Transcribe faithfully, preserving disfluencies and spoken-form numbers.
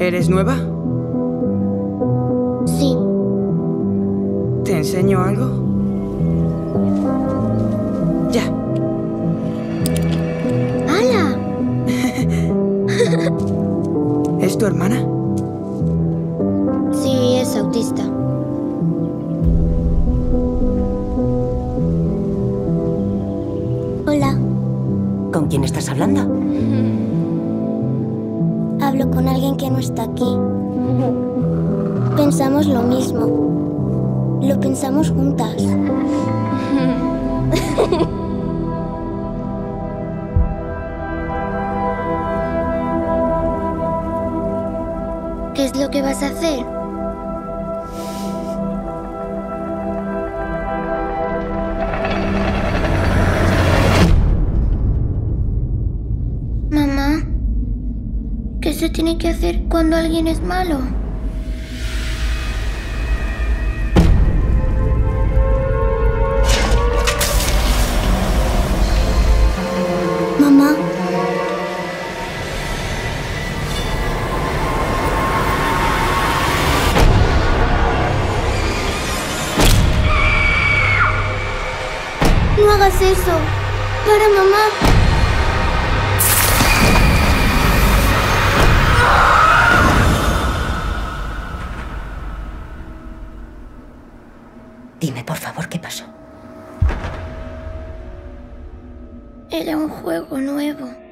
¿Eres nueva? Sí. ¿Te enseño algo? Ya. ¡Hala! ¿Es tu hermana? Sí, es autista. Hola. ¿Con quién estás hablando? Hablo con alguien que no está aquí. Pensamos lo mismo. Lo pensamos juntas. ¿Qué es lo que vas a hacer? Mamá, ¿qué se tiene que hacer cuando alguien es malo? No hagas eso. Para, mamá. Dime, por favor, ¿qué pasó? Era un juego nuevo.